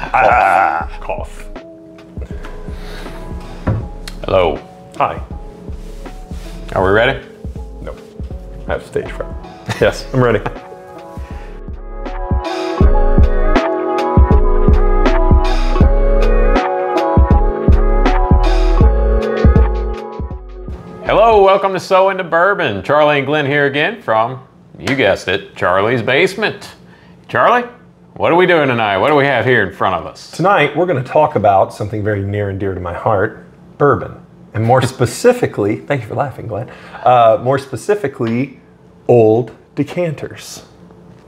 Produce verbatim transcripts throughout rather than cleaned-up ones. Cough. Cough. Hello. Hi. Are we ready? No. I have stage fright. Yes, I'm ready. Hello, welcome to So In two Bourbon. Charlie and Glenn here again from, you guessed it, Charlie's Basement. Charlie, what are we doing tonight? What do we have here in front of us? Tonight, we're going to talk about something very near and dear to my heart, bourbon. And more specifically, thank you for laughing, Glenn, uh, more specifically, old decanters.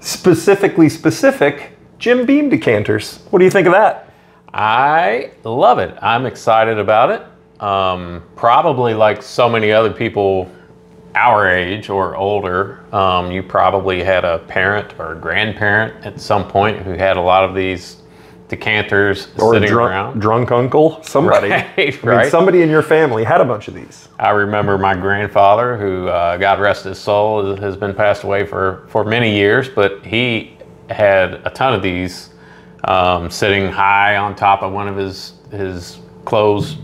Specifically specific, Jim Beam decanters. What do you think of that? I love it. I'm excited about it. Um, probably like so many other people our age or older, um, you probably had a parent or a grandparent at some point who had a lot of these decanters or sitting drunk, around. Drunk uncle, somebody. Right, right. I mean, somebody in your family had a bunch of these. I remember my grandfather who, uh, God rest his soul, has been passed away for, for many years, but he had a ton of these um, sitting high on top of one of his, his clothes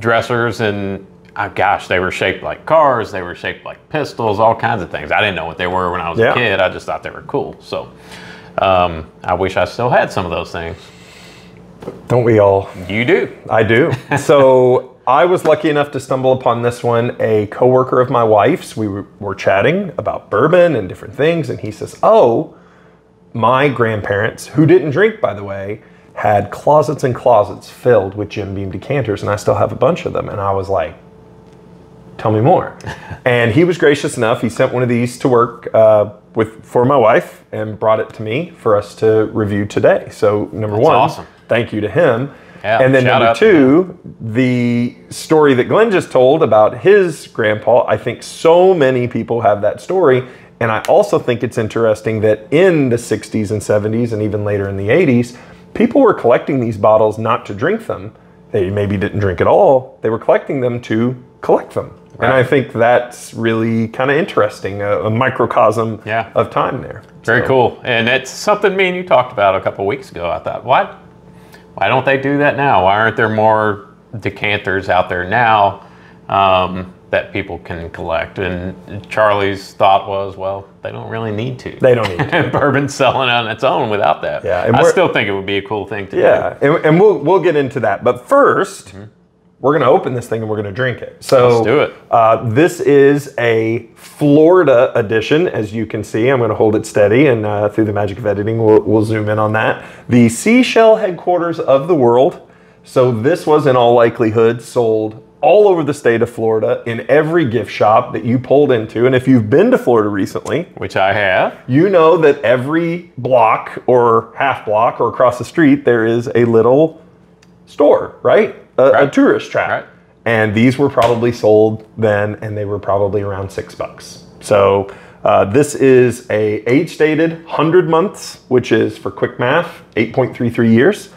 dressers, and oh gosh, they were shaped like cars, they were shaped like pistols, all kinds of things. I didn't know what they were when I was yeah. a kid. I just thought they were cool. So um, I wish I still had some of those things. Don't we all? You do. I do. So I was lucky enough to stumble upon this one. A coworker of my wife's, we were chatting about bourbon and different things, and he says, oh, my grandparents, who didn't drink, by the way, had closets and closets filled with Jim Beam decanters, and I still have a bunch of them. And I was like, tell me more. And he was gracious enough. He sent one of these to work uh, with for my wife and brought it to me for us to review today. So number That's one, awesome. Thank you to him. Yeah, and then number two, the story that Glenn just told about his grandpa, I think so many people have that story. And I also think it's interesting that in the sixties and seventies and even later in the eighties, people were collecting these bottles not to drink them. They maybe didn't drink at all. They were collecting them to collect them. Right. And I think that's really kind of interesting, a, a microcosm yeah. of time there. Very so. Cool. And it's something me and you talked about a couple weeks ago. I thought, what? Why don't they do that now? Why aren't there more decanters out there now um, that people can collect? And Charlie's thought was, well, they don't really need to. They don't need to. Bourbon's selling on its own without that. Yeah, and I still think it would be a cool thing to yeah, do. Yeah, and, and we'll, we'll get into that. But first, mm-hmm. we're going to open this thing and we're going to drink it. So, let's do it. Uh, this is a Florida edition, as you can see. I'm going to hold it steady, and uh, through the magic of editing, we'll, we'll zoom in on that. The seashell headquarters of the world. So this was, in all likelihood, sold all over the state of Florida in every gift shop that you pulled into. And if you've been to Florida recently, which I have, you know that every block or half block or across the street, there is a little store, right? A, right. a tourist trap. Right. And these were probably sold then, and they were probably around six bucks. So uh, this is a age dated one hundred months, which is, for quick math, eight point three three years.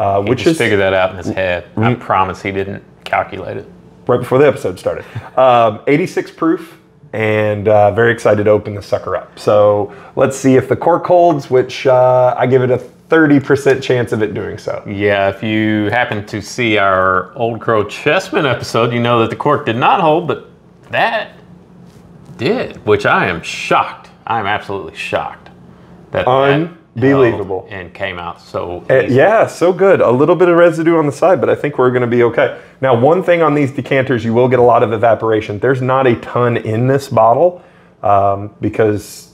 Uh, which just is figure that out in his head. I promise he didn't calculate it right before the episode started. um, eighty-six proof, and uh, very excited to open the sucker up. So let's see if the cork holds, which uh, I give it a thirty percent chance of it doing so. Yeah, if you happen to see our Old Crow Chessman episode, you know that the cork did not hold, but that did, which I am shocked. I am absolutely shocked that Un that Unbelievable. And came out so easily. Yeah, so good. A little bit of residue on the side, but I think we're going to be okay. Now, one thing on these decanters, you will get a lot of evaporation. There's not a ton in this bottle um, because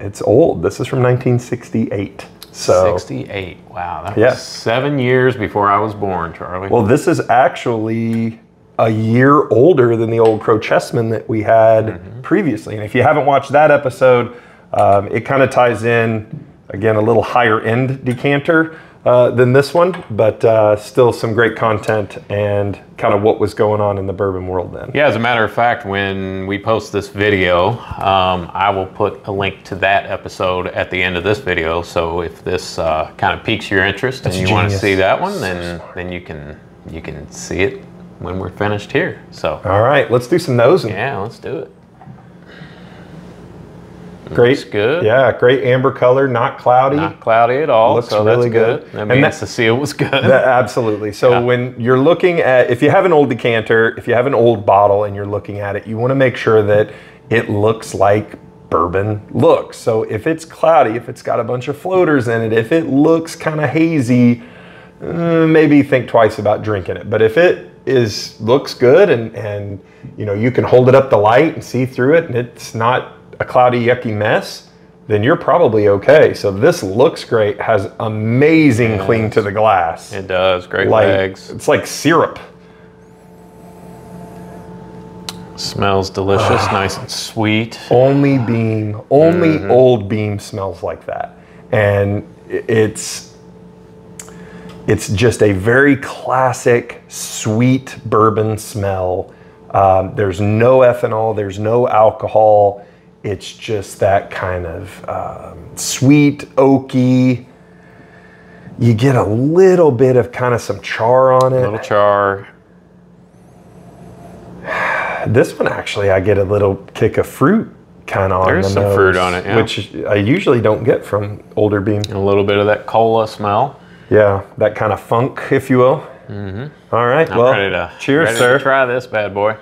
it's old. This is from nineteen sixty-eight. So, sixty-eight, wow. That yeah. was seven years before I was born, Charlie. Well, this is actually a year older than the Old Crow Chessman that we had mm-hmm. previously. And if you haven't watched that episode, um, it kind of ties in... Again, a little higher end decanter uh, than this one, but uh, still some great content and kind of what was going on in the bourbon world then. Yeah, as a matter of fact, when we post this video, um, I will put a link to that episode at the end of this video. So if this uh, kind of piques your interest That's and you genius. Want to see that one, then then you can you can see it when we're finished here. So all right, let's do some nosing. Yeah, let's do it. Great. That's good. Yeah, great amber color, not cloudy. Not cloudy at all. Looks so really that's good. good. That means and that, Cecile was good. That, absolutely. So yeah. when you're looking at, if you have an old decanter, if you have an old bottle and you're looking at it, you want to make sure that it looks like bourbon looks. So if it's cloudy, if it's got a bunch of floaters in it, if it looks kind of hazy, maybe think twice about drinking it. But if it is looks good and, and you know you can hold it up to light and see through it and it's not a cloudy, yucky mess, then you're probably okay. So this looks great, has amazing yes. cling to the glass. It does, great like, legs. It's like syrup. Smells delicious, uh, nice and sweet. Only Beam, only mm-hmm. Old Beam smells like that. And it's, It's just a very classic, sweet bourbon smell. Um, there's no ethanol, there's no alcohol. It's just that kind of um, sweet, oaky. You get a little bit of kind of some char on it. A little char. This one actually, I get a little kick of fruit kind of on the nose. There's some fruit on it, yeah. Which I usually don't get from Older Beam. A little bit of that cola smell. Yeah, that kind of funk, if you will. Mm-hmm. All right, I'm well, ready to, cheers, ready sir. To try this bad boy.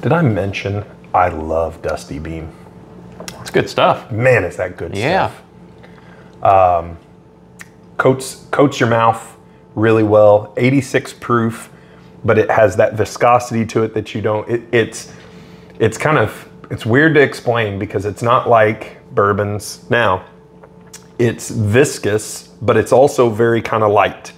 Did I mention I love Dusty Beam? It's good stuff. Man, is that good yeah. stuff. Yeah. Um, coats, coats your mouth really well, eighty-six proof, but it has that viscosity to it that you don't, it, it's it's kind of, it's weird to explain because it's not like bourbons. Now, it's viscous, but it's also very kind of light.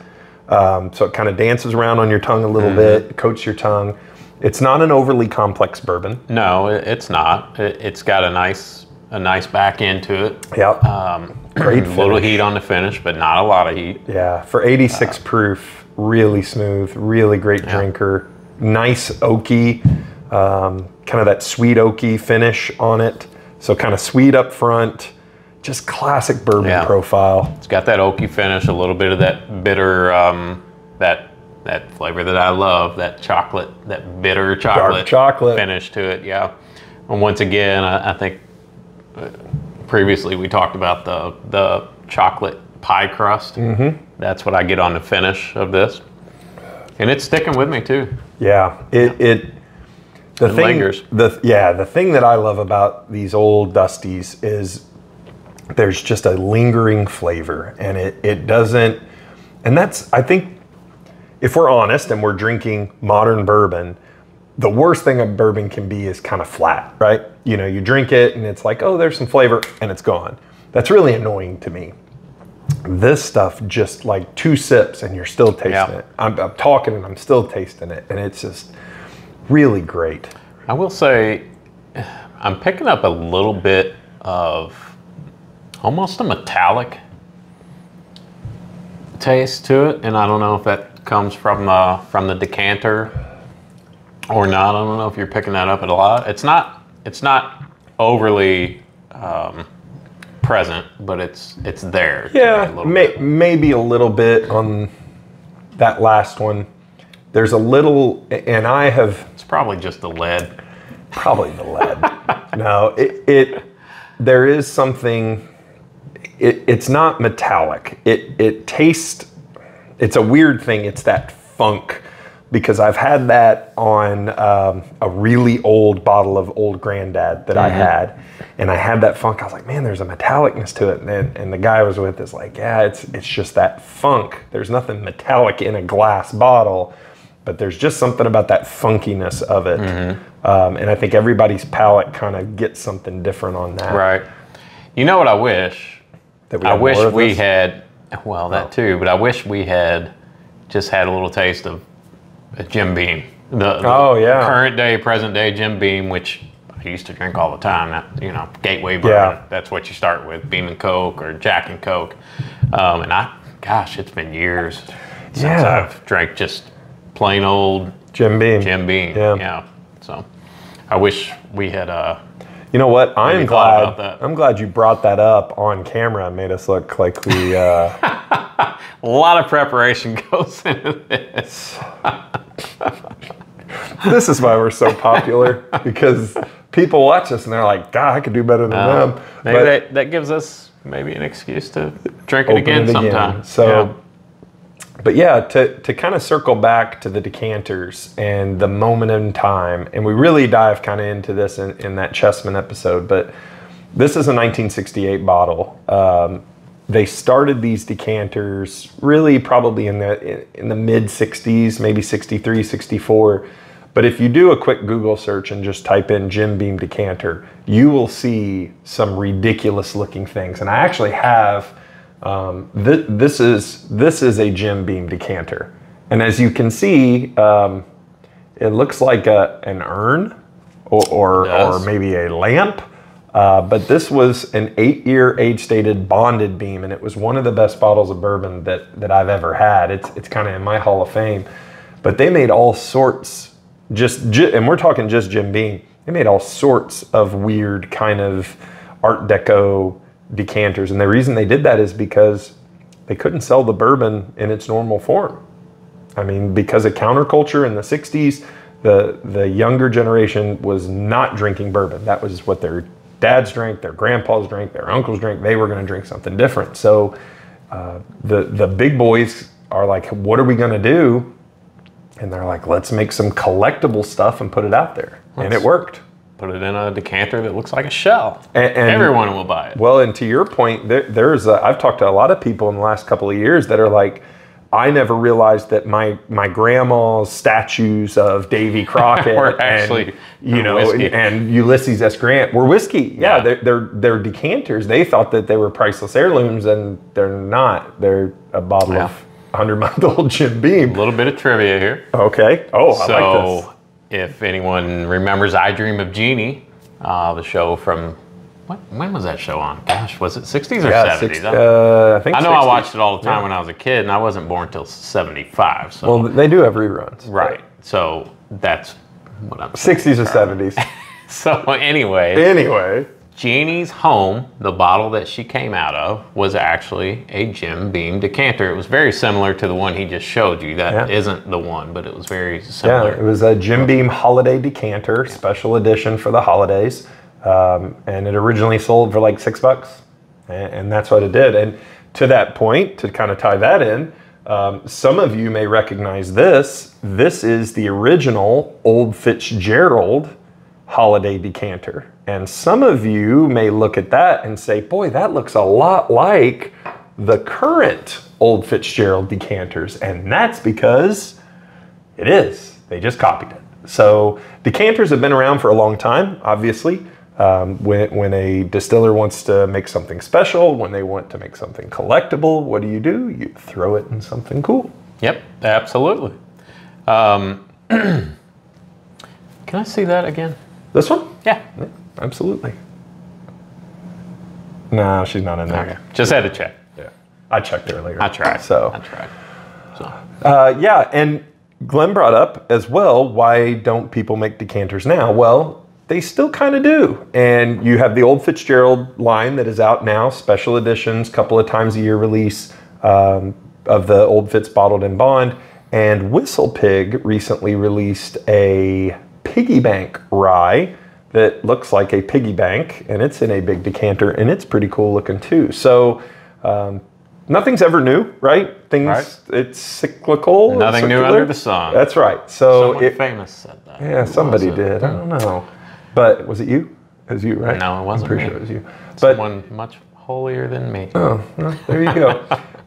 Um, so it kind of dances around on your tongue a little mm-hmm. bit, coats your tongue. It's not an overly complex bourbon. No, it's not. It, it's got a nice, a nice back end to it. Yep. Um, Great finish. A little heat on the finish, but not a lot of heat. Yeah, for eighty-six proof, really smooth, really great yeah. drinker. Nice oaky, um, kind of that sweet oaky finish on it. So kind of sweet up front, just classic bourbon yeah. profile. It's got that oaky finish, a little bit of that bitter, um, that that flavor that I love, that chocolate, that bitter chocolate, dark chocolate finish to it. Yeah, and once again, I, I think. Uh, Previously, we talked about the, the chocolate pie crust. Mm-hmm. That's what I get on the finish of this. And it's sticking with me too. Yeah, it, it, the it thing, lingers. The, yeah, the thing that I love about these old Dusties is there's just a lingering flavor and it, it doesn't, and that's, I think, if we're honest and we're drinking modern bourbon, the worst thing a bourbon can be is kind of flat, right? You know, you drink it and it's like, oh, there's some flavor and it's gone. That's really annoying to me. This stuff, just like two sips and you're still tasting yeah. it. I'm, I'm talking and I'm still tasting it. And it's just really great. I will say, I'm picking up a little bit of almost a metallic taste to it. And I don't know if that comes from, uh, from the decanter or not. I don't know if you're picking that up at a lot. It's not, it's not overly um, present, but it's it's there. Yeah, a may, maybe a little bit on that last one. There's a little, and I have. It's probably just the lead. Probably the lead. No, it, it there is something. It, it's not metallic. It it tastes. It's a weird thing. It's that funk. Because I've had that on um, a really old bottle of Old Grandad that mm-hmm. I had. And I had that funk. I was like, man, there's a metallicness to it. And, then, and the guy I was with is like, yeah, it's, it's just that funk. There's nothing metallic in a glass bottle, but there's just something about that funkiness of it. Mm-hmm. um, and I think everybody's palate kind of gets something different on that. Right. You know what I wish? That we I wish we this? had, well, that oh. too, but I wish we had just had a little taste of Jim Beam, the, the oh, yeah. current day, present day Jim Beam, which I used to drink all the time. That, you know, gateway bourbon. Yeah. That's what you start with, Beam and Coke or Jack and Coke. Um, and I, gosh, it's been years since yeah. I've drank just plain old Jim Beam. Jim Beam, yeah. yeah. So I wish we had uh, You know what? I'm glad. About that. I'm glad you brought that up on camera and made us look like we. Uh... A lot of preparation goes into this. This is why we're so popular, because people watch us and they're like, "God, I could do better than uh, them." Maybe but that, that gives us maybe an excuse to drink it again it sometime. Again. So, yeah. but yeah, to to kind of circle back to the decanters and the moment in time, and we really dive kind of into this in, in that Chessman episode. But this is a nineteen sixty-eight bottle. Um, They started these decanters really probably in the in the mid sixties, maybe sixty-three, sixty-four. But if you do a quick Google search and just type in Jim Beam decanter, you will see some ridiculous looking things. And I actually have um, th this is this is a Jim Beam decanter, and as you can see, um, it looks like a an urn or or, yes. or maybe a lamp. Uh, but this was an eight-year age-stated bonded beam, and it was one of the best bottles of bourbon that, that I've ever had. It's it's kind of in my Hall of Fame. But they made all sorts, just, just and we're talking just Jim Beam. They made all sorts of weird kind of Art Deco decanters. And the reason they did that is because they couldn't sell the bourbon in its normal form. I mean, because of counterculture in the sixties, the, the younger generation was not drinking bourbon. That was what their dads drank, their grandpas drank, their uncles drank. They were going to drink something different. So uh, the the big boys are like, what are we going to do? And they're like, let's make some collectible stuff and put it out there. Let's and it worked. Put it in a decanter that looks like a shell. And, and everyone will buy it. Well, and to your point, there, there's a, I've talked to a lot of people in the last couple of years that are like, I never realized that my my grandma's statues of Davy Crockett were actually, and, you know, whiskey. and Ulysses S. Grant were whiskey. Yeah, yeah. They're, they're they're decanters. They thought that they were priceless heirlooms, and they're not. They're a bottle yeah. of hundred-month-old Jim Beam. A little bit of trivia here. Okay. Oh, I so like this. If anyone remembers "I Dream of Jeannie," uh, the show from. What, when was that show on? Gosh, was it sixties or yeah, seventies? Uh, I think I know sixties. I watched it all the time yeah. when I was a kid, and I wasn't born till seventy-five. So. Well, they do have reruns. Right. So that's what I'm saying. sixties or seventies. So anyway. Anyway. Jeannie's home, the bottle that she came out of, was actually a Jim Beam decanter. It was very similar to the one he just showed you. That yeah. isn't the one, but it was very similar. Yeah, it was a Jim Beam holiday decanter, yeah. special edition for the holidays. Um, and it originally sold for like six bucks, and, and that's what it did. And to that point, to kind of tie that in, um, some of you may recognize this. This is the original Old Fitzgerald holiday decanter. And some of you may look at that and say, boy, that looks a lot like the current Old Fitzgerald decanters. And that's because it is. They just copied it. So decanters have been around for a long time, obviously. Um, when, when a distiller wants to make something special, when they want to make something collectible, what do you do? You throw it in something cool. Yep, absolutely. Um, can I see that again? This one? Yeah. yeah absolutely. No, she's not in there. Okay. Just had to check. Yeah. I checked earlier. I tried. So. I tried. So. Uh, yeah, and Glenn brought up as well, why don't people make decanters now? Well, they still kind of do. And you have the Old Fitzgerald line that is out now, special editions, couple of times a year release um, of the Old Fitz bottled in bond. And Whistlepig recently released a piggy bank rye that looks like a piggy bank, and it's in a big decanter, and it's pretty cool looking too. So um, nothing's ever new, right? Things, right. It's cyclical. Nothing new under the sun. That's right. So someone it, famous said that. Yeah, Who somebody did. I don't know. But was it you? It was you, right? No, it wasn't. I'm pretty me. sure it was you. But, someone much holier than me. Oh, well, there you go.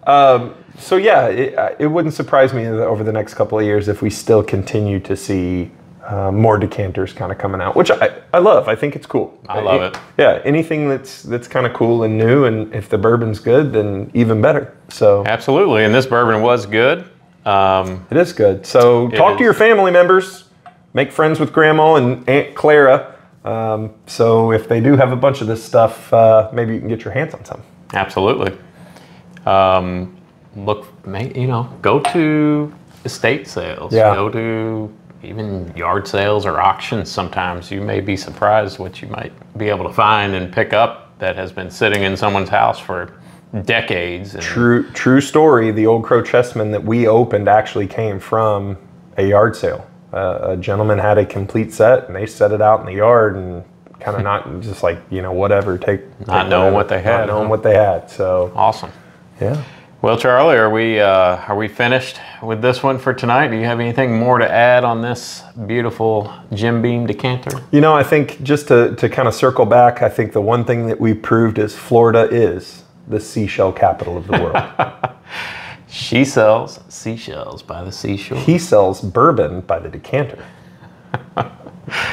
um, so yeah, it, it wouldn't surprise me over the next couple of years if we still continue to see uh, more decanters kind of coming out, which I, I love. I think it's cool. I love it. it. Yeah, anything that's that's kind of cool and new, and if the bourbon's good, then even better. So absolutely, and this bourbon was good. Um, it is good. So talk is. to your family members. Make friends with Grandma and Aunt Clara. Um, so if they do have a bunch of this stuff, uh, maybe you can get your hands on some. Absolutely. Um, look, you know, go to estate sales. Yeah. Go to even yard sales or auctions sometimes, you may be surprised what you might be able to find and pick up that has been sitting in someone's house for decades. And true, true story, the Old Crow Chessman that we opened actually came from a yard sale. Uh, a gentleman had a complete set and they set it out in the yard and kind of not just like, you know, whatever, take, take not knowing whatever, what they had, not knowing huh? what they had. So awesome. Yeah. Well, Charlie, are we uh, are we finished with this one for tonight? Do you have anything more to add on this beautiful Jim Beam decanter? You know, I think just to, to kind of circle back, I think the one thing that we proved is Florida is the seashell capital of the world. She sells seashells by the seashore. He sells bourbon by the decanter.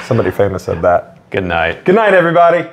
Somebody famous said that. Good night. Good night, everybody.